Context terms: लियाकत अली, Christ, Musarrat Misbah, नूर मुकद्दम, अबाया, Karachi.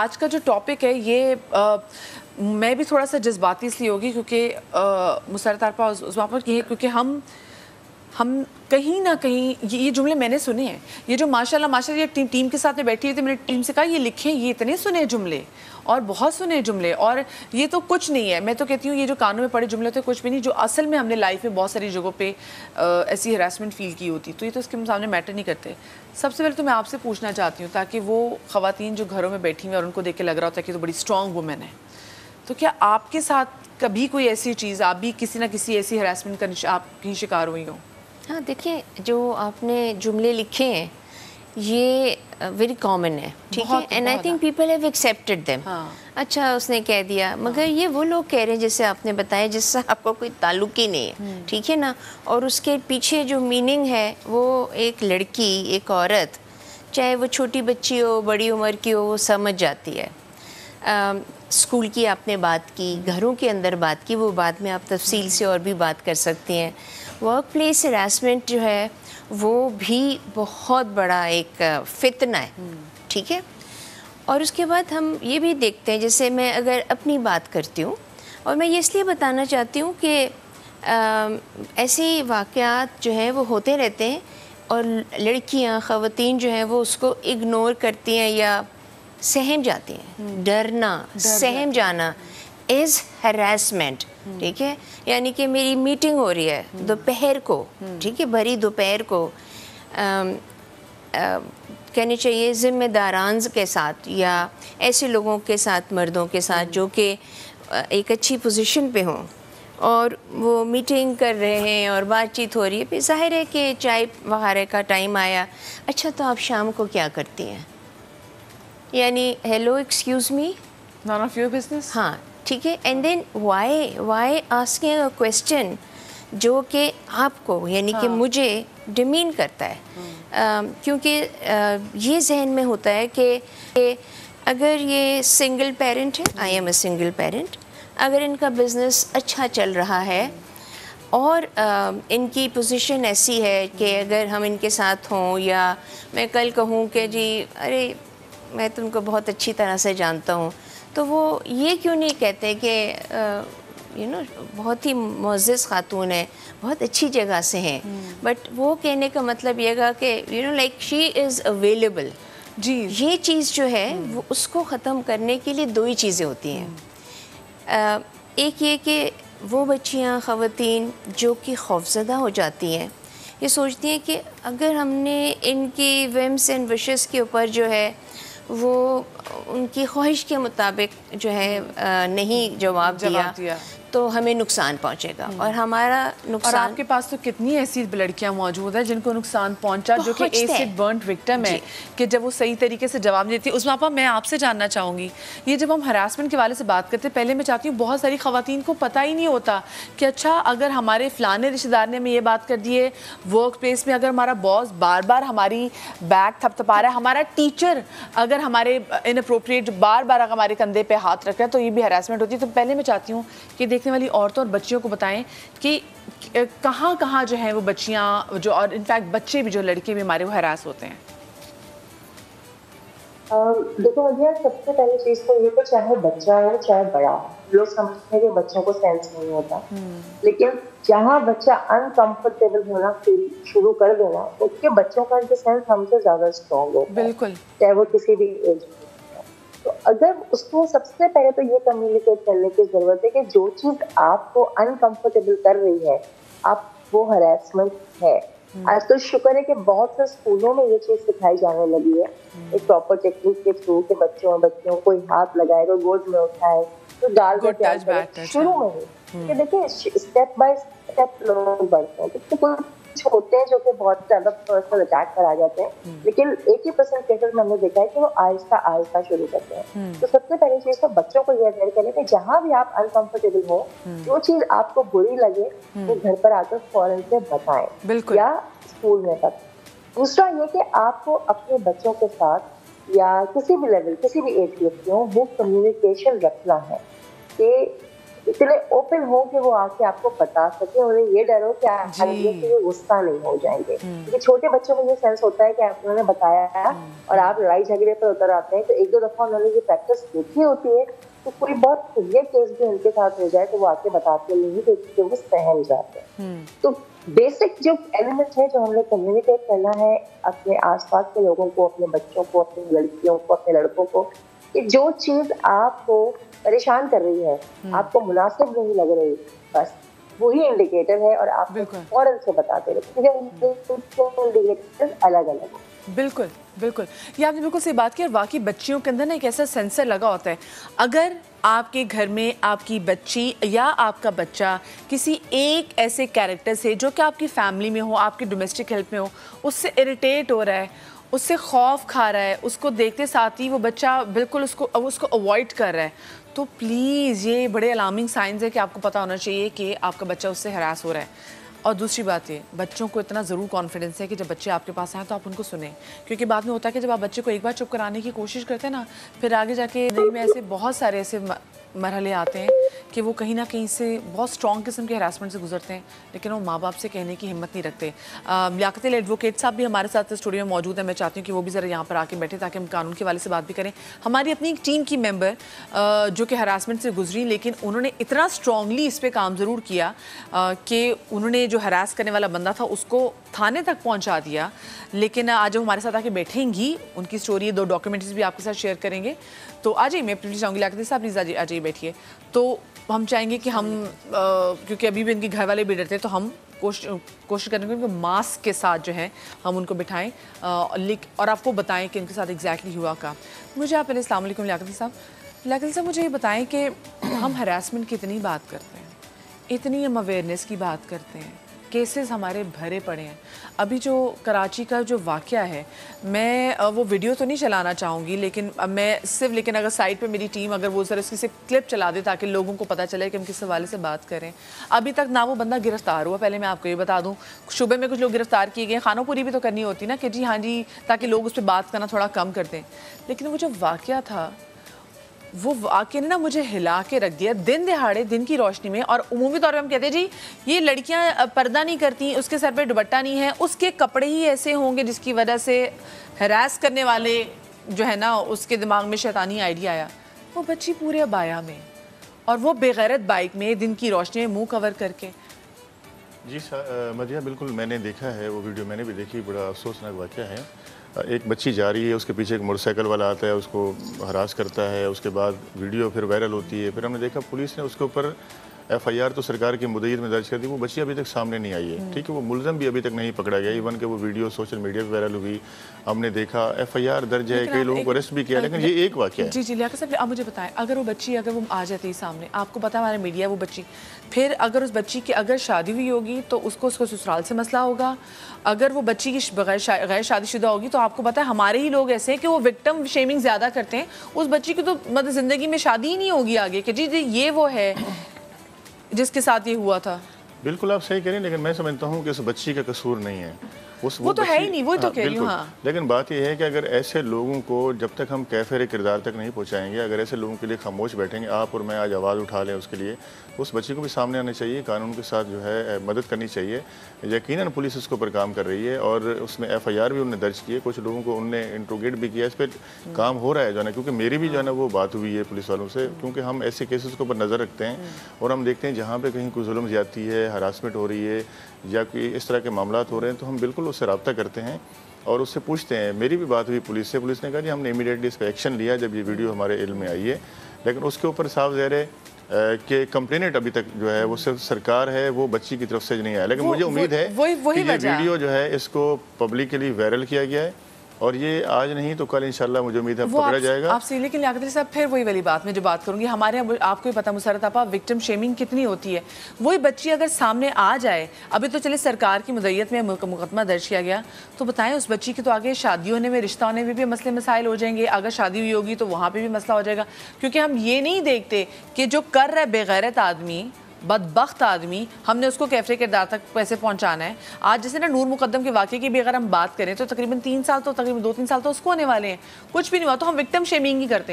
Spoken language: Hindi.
आज का जो टॉपिक है ये मैं भी थोड़ा सा जज्बाती इसलिए होगी क्योंकि मुसरतारपा उस्मा पर ये क्योंकि हम कहीं ना कहीं ये जुमले मैंने सुने हैं। ये जो माशाल्लाह माशाल्लाह ये टीम के साथ में बैठी हुई थी, मैंने टीम से कहा ये लिखें, ये इतने सुने जुमले और बहुत सुने जुमले और ये तो कुछ नहीं है। मैं तो कहती हूँ ये जो कानों में पड़े जुमले तो कुछ भी नहीं, जो असल में हमने लाइफ में बहुत सारी जगहों पे ऐसी हरासमेंट फील की होती, तो ये तो उसके सामने मैटर नहीं करते। सबसे पहले तो मैं आपसे पूछना चाहती हूँ, ताकि वो ख़वातीन जो घरों में बैठी हुई और उनको देख के लग रहा होता है कि तो बड़ी स्ट्रॉन्ग वुमेन है, तो क्या आपके साथ कभी कोई ऐसी चीज़, आप भी किसी ना किसी ऐसी हरासमेंट का आप कहीं शिकार हुई हो? हाँ, देखिए जो आपने जुमले लिखे हैं ये वेरी कॉमन है, ठीक है, and I think people have accepted them. अच्छा उसने कह दिया, मगर ये वो लोग कह रहे हैं जैसे आपने बताया जिससे आपका कोई ताल्लुक ही नहीं है, ठीक है ना, और उसके पीछे जो मीनिंग है वो एक लड़की, एक औरत, चाहे वो छोटी बच्ची हो, बड़ी उम्र की हो, वो समझ जाती है। स्कूल की आपने बात की, घरों के अंदर बात की, वो बाद में आप तफसील से और भी बात कर सकती हैं। वर्क प्लेस हरासमेंट जो है वो भी बहुत बड़ा एक फितना है, ठीक है। और उसके बाद हम ये भी देखते हैं, जैसे मैं अगर अपनी बात करती हूँ, और मैं ये इसलिए बताना चाहती हूँ कि ऐसे वाक़यात जो हैं वो होते रहते हैं और लड़कियाँ, ख़वातीन जो हैं वो उसको इग्नोर करती हैं या सहम जाती हैं। डरना, सहम जाना इज़ हरासमेंट, ठीक है। यानी कि मेरी मीटिंग हो रही है दोपहर को, ठीक है, भरी दोपहर को कहनी चाहिए ज़िम्मेदारान के साथ या ऐसे लोगों के साथ, मर्दों के साथ जो कि एक अच्छी पोजीशन पे हों और वो मीटिंग कर रहे हैं और बातचीत हो रही है। फिर ज़ाहिर है कि चाय वगैरह का टाइम आया, अच्छा तो आप शाम को क्या करती हैं, यानी hello excuse me, none of your business, हाँ ठीक है। And then why asking a question जो कि आपको यानी कि मुझे डिमीन करता है, क्योंकि ये जहन में होता है कि अगर ये सिंगल पेरेंट है, I am a single parent, अगर इनका बिज़नेस अच्छा चल रहा है और इनकी पोजीशन ऐसी है कि अगर हम इनके साथ हों या मैं कल कहूँ कि जी अरे मैं तुमको बहुत अच्छी तरह से जानता हूँ, तो वो ये क्यों नहीं कहते कि यू नो बहुत ही मुअज़्ज़ज़ खातून है, बहुत अच्छी जगह से हैं, बट वो कहने का मतलब ये गा कि you know like she is available. जी, ये चीज़ जो है वो उसको ख़त्म करने के लिए दो ही चीज़ें होती हैं। एक ये कि वो बच्चियाँ, ख़वातीन जो कि खौफज़दा हो जाती हैं, ये सोचती हैं कि अगर हमने इनकी विम्स एंड विशेस के ऊपर जो है वो उनकी ख्वाहिश के मुताबिक जो है नहीं जवाब दिया तो हमें नुकसान पहुंचेगा और हमारा नुकसान। और आपके पास तो कितनी ऐसी लड़कियां मौजूद हैं जिनको नुकसान पहुंचा, जो कि एसिड बर्न विक्टिम है कि जब वो सही तरीके से जवाब देती है। उसमें मैं आपसे जानना चाहूँगी, ये जब हम हरासमेंट के वाले से बात करते हैं, पहले मैं चाहती हूँ बहुत सारी ख़वातीन को पता ही नहीं होता कि अच्छा अगर हमारे फ़लाने रिश्तेदार ने हमें ये बात कर दी है, वर्क प्लेस में अगर हमारा बॉस बार बार हमारी बैक थपथपा रहा है, हमारा टीचर अगर हमारे इनअप्रोप्रिएट बार बार हमारे कंधे पे हाथ रख रहा है, तो ये भी हरासमेंट होती है। तो पहले मैं चाहती हूँ कि देखने वाली औरतों और बच्चियों को बताएं कि कहाँ कहाँ जो है वो बच्चियाँ जो और इनफैक्ट बच्चे भी, जो लड़के भी हमारे, वो हरास होते हैं। देखो भैया, सबसे पहली चीज़ तो ये कि चाहे बच्चा हो चाहे बड़ा हो, लोग समझते हैं कि बच्चों को सेंस नहीं होता, लेकिन जहाँ बच्चा अनकंफर्टेबल होना शुरू कर देना, उसके बच्चों का सेंस हमसे ज़्यादा स्ट्रॉन्ग होता है, चाहे वो किसी भी एज में। तो अगर उसको सबसे पहले तो ये कम्युनिकेट करने की ज़रूरत है कि जो चीज़ आपको अनकम्फर्टेबल कर रही है, आप वो हरासमेंट है। आज तो शुक्र है कि बहुत से स्कूलों में ये चीज़ सिखाई जाने लगी है, एक प्रॉपर टेक्निक के थ्रू के बच्चों कोई हाथ लगाए, कोई गोद में उठाए, तो गाल में प्यार करे। शुरू में ही कि देखिए स्टेप बाय स्टेप लोग बढ़ते हैं, तो कुछ होते हैं जो कि बहुत ज़्यादा पर्सनल अटैक पर आ जाते हैं, लेकिन 80% केसेस में हमने देखा है कि वो आहिस्ता आहिस्ता शुरू करते हैं। तो सबसे पहली चीज़ तो बच्चों को ये अवेयर करें कि जहाँ भी आप अनकंफर्टेबल हो, जो चीज़ आपको बुरी लगे वो घर पर आकर फौरन से बताएं या स्कूल में बताएं। दूसरा ये कि आपको अपने बच्चों के साथ या किसी भी लेवल, किसी भी एज ग्रुप में वो कम्युनिकेशन रखना है कि इसलिए ओपन हो कि वो आके आपको बता सके। उन्हें ये डर हो कि आप गुस्सा नहीं हो जाएंगे, क्योंकि छोटे बच्चों में ये सेंस होता है कि आप उन्होंने बताया है और आप लड़ाई झगड़े पर उतर आते हैं, तो एक दो दफा उन्होंने ये प्रैक्टिस देखी होती है, तो कोई बहुत सीरियस केस भी उनके साथ हो जाए तो वो आके बताते नहीं, तो वो सहम जाते हैं। तो बेसिक जो एलिमेंट है जो हमने कम्युनिकेट करना है अपने आसपास के लोगों को, अपने बच्चों को, अपनी लड़कियों को, अपने लड़कों को, कि जो चीज़ आपको परेशान कर रही है, आपको मुनासिब नहीं लग रही, बस वही इंडिकेटर है और आप फौरन से बताते रहे, क्योंकि इंडिकेटर अलग अलग है। बिल्कुल बिल्कुल, ये आपने बिल्कुल सही बात की। और वाकई बच्चियों के अंदर ना एक ऐसा सेंसर लगा होता है, अगर आपके घर में आपकी बच्ची या आपका बच्चा किसी एक ऐसे कैरेक्टर से जो कि आपकी फैमिली में हो, आपके डोमेस्टिक हेल्प में हो, उससे इरिटेट हो रहा है, उससे खौफ खा रहा है, उसको देखते साथ ही वो बच्चा बिल्कुल उसको अवॉइड कर रहा है, तो प्लीज़ ये बड़े अलार्मिंग साइंस है कि आपको पता होना चाहिए कि आपका बच्चा उससे हरास हो रहा है। और दूसरी बात ये, बच्चों को इतना ज़रूर कॉन्फिडेंस है कि जब बच्चे आपके पास आएँ तो आप उनको सुने, क्योंकि बाद में होता है कि जब आप बच्चे को एक बार चुप कराने की कोशिश करते हैं ना, फिर आगे जाके जिंदगी में ऐसे बहुत सारे ऐसे मरहले आते हैं कि वो कहीं ना कहीं से बहुत स्ट्रॉन्ग किस्म के हरासमेंट से गुजरते हैं, लेकिन वो माँ बाप से कहने की हिम्मत नहीं रखते। लियाकत अली एडवोकेट साहब भी हमारे साथ स्टूडियो में मौजूद हैं, मैं चाहती हूँ कि वो भी ज़रा यहाँ पर आके बैठे ताकि हम कानून के वाले से बात भी करें। हमारी अपनी एक टीम की मेंबर जो कि हरासमेंट से गुजरी, लेकिन उन्होंने इतना स्ट्रांगली इस पर काम ज़रूर किया कि उन्होंने जो हरास करने वाला बंदा था उसको थाने तक पहुँचा दिया। लेकिन आज हमारे साथ आके बैठेंगी, उनकी स्टोरी, दो डॉक्यूमेंट्रीज भी आपके साथ शेयर करेंगे, तो आज ही मैं प्लीज़ चाहूँगी लियाकत अली साहब प्लीज़ आज ही बैठिए। तो हम चाहेंगे कि हम क्योंकि अभी भी इनके घर वाले भी डरते हैं, तो हम कोशिश करेंगे उनको मास्क के साथ जो है हम उनको बिठाएं और आपको बताएं कि इनके साथ एग्जैक्टली हुआ का। मुझे आप पहले अस्सलाम वालेकुम लियाकत अली साहब, लियाकत अली साहब मुझे ये बताएं कि हम हरासमेंट की इतनी बात करते हैं, इतनी हम अवेयरनेस की बात करते हैं, केसेस हमारे भरे पड़े हैं। अभी जो कराची का जो वाक़या है, मैं वो वीडियो तो नहीं चलाना चाहूँगी, लेकिन मैं सिर्फ अगर साइट पे मेरी टीम अगर वो सर उसकी सिर्फ क्लिप चला दे ताकि लोगों को पता चले कि हम किस हवाले से बात करें। अभी तक ना वो बंदा गिरफ़्तार हुआ, पहले मैं आपको ये बता दूँ, शूबे में कुछ लोग गिरफ़्तार किए गए, खानोपुरी भी तो करनी होती ना कि जी हाँ जी, ताकि लोग उस पर बात करना थोड़ा कम कर दें। लेकिन वो जो वाक़या था, वो वाकई ने ना मुझे हिला के रख दिया दिन दिहाड़े, दिन की रोशनी में। और उमूमी तौर पे हम कहते हैं जी ये लड़कियां पर्दा नहीं करती, उसके सर पे दुपट्टा नहीं है, उसके कपड़े ही ऐसे होंगे जिसकी वजह से हरास करने वाले जो है ना उसके दिमाग में शैतानी आइडिया आया। वो बच्ची पूरे अबाया में और वो बेगैरत बाइक में दिन की रोशनी में मुँह कवर करके। जी मदिया, बिल्कुल मैंने देखा है, वो वीडियो मैंने भी देखी, बड़ा अफसोसनाक वाक़या है। एक बच्ची जा रही है, उसके पीछे एक मोटरसाइकिल वाला आता है, उसको हरास करता है, उसके बाद वीडियो फिर वायरल होती है, फिर हमने देखा पुलिस ने उसके ऊपर एफआईआर तो सरकार की मुदईद में दर्ज कर दी, वो बच्ची अभी तक सामने नहीं आई है, ठीक है, वो मुलज़म भी अभी तक नहीं पकड़ा गया, इवन कि वो वीडियो सोशल मीडिया पर वायरल हुई, हमने देखा एफआईआर दर्ज है, कई लोगों को अरेस्ट भी किया, लेकिन ये एक वाक़या है। जी जी लियाकत साहब, आप मुझे बताएं, अगर वो बच्ची अगर वो आ जाती है सामने, आपको पता हमारा मीडिया, वो बच्ची फिर अगर उस बच्ची की अगर शादी हुई होगी तो उसको उसको ससुराल से मसला होगा, अगर वो बच्ची की गैर शादीशुदा होगी तो आपको पता है हमारे ही लोग ऐसे हैं कि वो विक्टिम शेमिंग ज़्यादा करते हैं, उस बच्ची की तो मतलब ज़िंदगी में शादी ही नहीं होगी आगे कि जी जी ये वो है जिसके साथ ये हुआ था। बिल्कुल आप सही कह रहे हैं, लेकिन मैं समझता हूँ कि उस बच्ची का कसूर नहीं है, वो तो है ही नहीं, वो तो कह रही हूँ। हाँ। लेकिन बात यह है कि अगर ऐसे लोगों को जब तक हम कैफिर किरदार तक नहीं पहुँचाएंगे, अगर ऐसे लोगों के लिए खामोश बैठेंगे, आप और मैं आज आवाज़ उठा लें उसके लिए, उस बच्ची को भी सामने आना चाहिए, कानून के साथ जो है मदद करनी चाहिए। यकीनन पुलिस उसके ऊपर काम कर रही है और उसमें एफआईआर भी उन्होंने दर्ज किए, कुछ लोगों को उनने इंट्रोगेट भी किया, इस पर काम हो रहा है जो है ना, क्योंकि मेरी भी जो है ना वो बात हुई है पुलिस वालों से, क्योंकि हम ऐसे केसेस के ऊपर नज़र रखते हैं और हम देखते हैं जहाँ पर कहीं कोई जुल्म ज़्यादती है, हरासमेंट हो रही है या कोई इस तरह के मामला हो रहे हैं, तो हम बिल्कुल उससे रब्ता करते हैं और उससे पूछते हैं। मेरी भी बात हुई पुलिस से, पुलिस ने कहा जी हमने इमीडिएटली इस पर एक्शन लिया जब ये वीडियो हमारे इल्म में आई है, लेकिन उसके ऊपर साफ ज़ाहिर है कि कंप्लेनेंट अभी तक जो है वो सिर्फ सरकार है, वो बच्ची की तरफ से नहीं आया। लेकिन मुझे उम्मीद है कि ये वीडियो जो है इसको पब्लिकली वायरल किया गया है और ये आज नहीं तो कल इंशाल्लाह मुझे उम्मीद है पकड़ा जाएगा आपसे। लेकिन लियाकत अली साहब फिर वही वाली बात में जो बात करूंगी, हमारे यहाँ आपको भी पता मुसरत आपा विक्टिम शेमिंग कितनी होती है, वही बच्ची अगर सामने आ जाए, अभी तो चले सरकार की मुदय्यत में मुकदमा दर्ज किया गया, तो बताएं उस बच्ची की तो आगे शादी होने में, रिश्ता होने में भी मसले मसाइल हो जाएंगे, अगर शादी हुई होगी तो वहाँ पर भी मसला हो जाएगा, क्योंकि हम ये नहीं देखते कि जो कर रहा है बेगैरत आदमी, बदबख्त आदमी, हमने उसको कैफरे किरदार तक पैसे पहुंचाना है। आज जैसे ना नूर मुकद्दम के वाक़े की भी अगर हम बात करें तो तकरीबन 3 साल तो तकरीबन 2-3 साल तो उसको होने वाले हैं, कुछ भी नहीं हुआ, तो हम विक्टिम शेमिंग ही करते हैं।